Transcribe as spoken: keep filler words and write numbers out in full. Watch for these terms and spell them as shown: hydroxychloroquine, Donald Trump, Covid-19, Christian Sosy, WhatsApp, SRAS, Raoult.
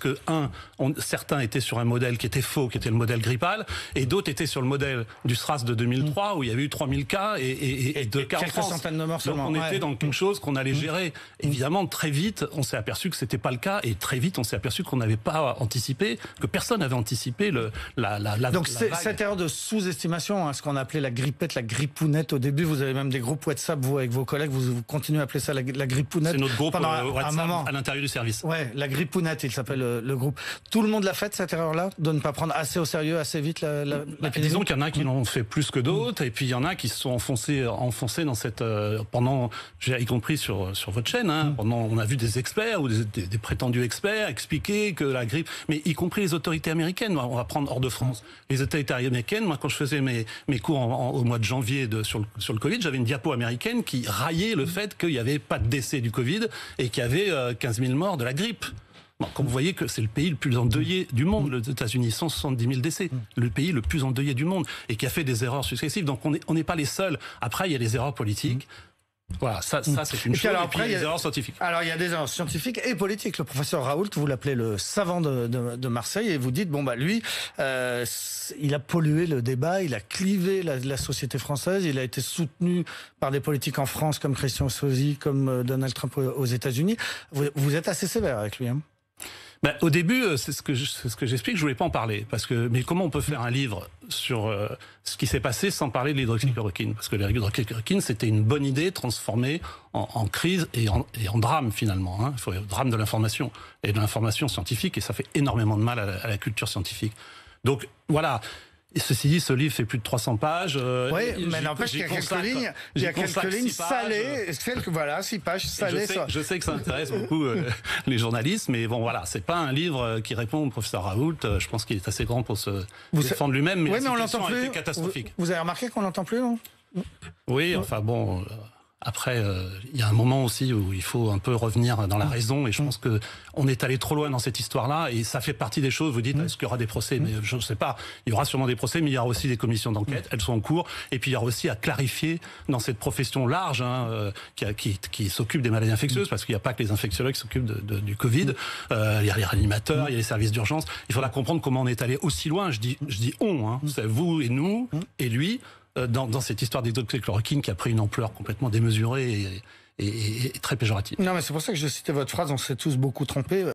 que, un, on, certains étaient sur un modèle qui était faux, qui était le modèle grippal, et d'autres étaient sur le modèle du SRAS de deux mille trois, mmh. où il y avait eu trois mille cas et, et, et deux cas en France. Centaines de morts seulement. Donc on ouais. était dans quelque chose qu'on allait mmh. gérer. Évidemment, très vite, on s'est aperçu que c'était pas le cas, et très vite, on s'est aperçu qu'on n'avait pas anticipé, que personne n'avait anticipé le, la, la, la Donc la vague. Cette erreur de sous-estimation, hein, ce qu'on appelait la grippette, la grippounette au début, vous avez même des groupes WhatsApp, vous, avec vos collègues, vous, vous continuez à appeler ça la, la grippounette. C'est notre groupe pendant euh, WhatsApp un moment. À l'intérieur du service. Ouais, la grippounette, il s'appelle le, le groupe. Tout le monde l'a fait, cette erreur-là, de ne pas prendre assez au sérieux, assez vite la, la, bah, disons qu'il y en a qui l'ont fait plus que d'autres, mmh. et puis il y en a qui se sont enfoncés, enfoncés dans cette... Euh, pendant, y compris sur, sur votre chaîne, hein, mmh. pendant, on a vu des experts ou des, des, des prétendus experts expliquer que la grippe... Mais y compris les autorités américaines, on va prendre hors de France. Les autorités américaines, moi, quand je faisais mes, mes cours en, en, au mois de janvier de, sur, le, sur le Covid, j'avais une diapo américaine qui raillait le mmh. fait qu'il n'y avait pas de décès du Covid et qu'il y avait euh, quinze mille morts de la grippe. Bon, comme vous voyez que c'est le pays le plus endeuillé du monde, les États-Unis, cent soixante-dix mille décès, le pays le plus endeuillé du monde, et qui a fait des erreurs successives. Donc on n'est on n'est pas les seuls. Après, il y a les erreurs politiques. Voilà, ça, ça c'est une et chose, alors, et puis après, il y a des erreurs scientifiques. Alors il y a des erreurs scientifiques et politiques. Le professeur Raoult, vous l'appelez le savant de, de, de Marseille, et vous dites, bon bah lui, euh, il a pollué le débat, il a clivé la, la société française, il a été soutenu par des politiques en France comme Christian Sosy, comme Donald Trump aux États-Unis. Vous, vous êtes assez sévère avec lui, hein? Ben, au début, c'est ce que je, c'est ce que j'explique, je voulais pas en parler, parce que mais comment on peut faire un livre sur euh, ce qui s'est passé sans parler de l'hydroxychloroquine, parce que l'hydroxychloroquine c'était une bonne idée transformée en, en crise et en, et en drame finalement, hein. Il faut le drame de l'information et de l'information scientifique, et ça fait énormément de mal à la, à la culture scientifique. Donc voilà. Et ceci dit, ce livre fait plus de trois cents pages. Euh, oui, mais n'empêche qu'il y a quelques lignes, il y a quelques lignes salées, celles que, voilà, six pages salées. Je sais, je sais que ça intéresse beaucoup euh, les journalistes, mais bon, voilà, c'est pas un livre qui répond au professeur Raoult. Je pense qu'il est assez grand pour se vous défendre lui-même, mais, oui, mais la situation a été catastrophique. Vous, vous avez remarqué qu'on l'entend plus, non? Oui, enfin bon. Euh, Après, il euh, y a un moment aussi où il faut un peu revenir dans la raison, et je pense que on est allé trop loin dans cette histoire-là, et ça fait partie des choses. Vous dites, est-ce qu'il y aura des procès? Mais je ne sais pas. Il y aura sûrement des procès, mais il y aura aussi des commissions d'enquête. Elles sont en cours, et puis il y aura aussi à clarifier dans cette profession large, hein, euh, qui, qui, qui s'occupe des maladies infectieuses, parce qu'il n'y a pas que les infectiologues qui s'occupent de, de, du Covid. Euh, il y a les réanimateurs, il y a les services d'urgence. Il faudra comprendre comment on est allé aussi loin. Je dis, je dis on, hein. C'est vous et nous et lui. Dans, dans cette histoire d'hydroxychloroquine qui a pris une ampleur complètement démesurée et, et, et très péjorative. Non, mais c'est pour ça que je citais votre phrase, on s'est tous beaucoup trompés.